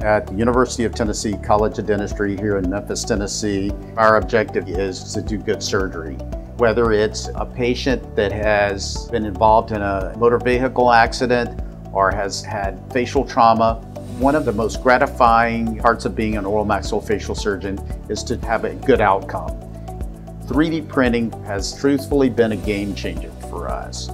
at the University of Tennessee College of Dentistry here in Memphis, Tennessee. Our objective is to do good surgery. Whether it's a patient that has been involved in a motor vehicle accident or has had facial trauma, one of the most gratifying parts of being an oral maxillofacial surgeon is to have a good outcome. 3D printing has truthfully been a game changer for us,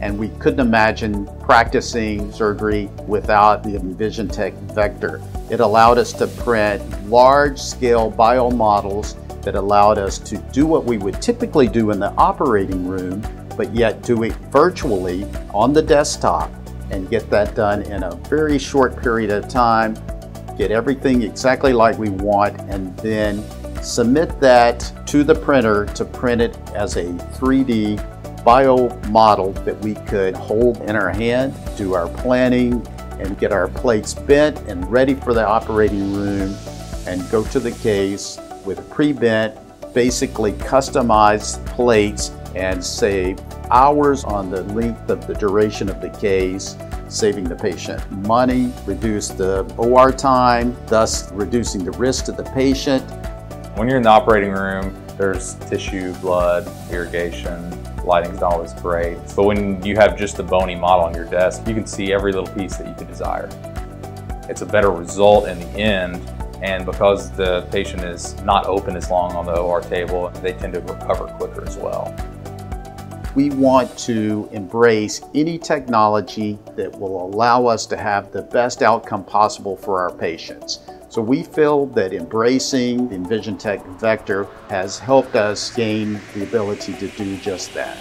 and we couldn't imagine practicing surgery without the EnvisionTEC vector. It allowed us to print large-scale biomodels that allowed us to do what we would typically do in the operating room, but yet do it virtually on the desktop and get that done in a very short period of time, get everything exactly like we want, and then submit that to the printer to print it as a 3D bio model that we could hold in our hand, do our planning, and get our plates bent and ready for the operating room and go to the case with pre-bent, basically customized plates, and save hours on the length of the duration of the case, saving the patient money, reduce the OR time, thus reducing the risk to the patient. When you're in the operating room, there's tissue, blood, irrigation, lighting's not always great. But when you have just the bony model on your desk, you can see every little piece that you could desire. It's a better result in the end, and because the patient is not open as long on the OR table, they tend to recover quicker as well. We want to embrace any technology that will allow us to have the best outcome possible for our patients. So we feel that embracing the EnvisionTEC vector has helped us gain the ability to do just that.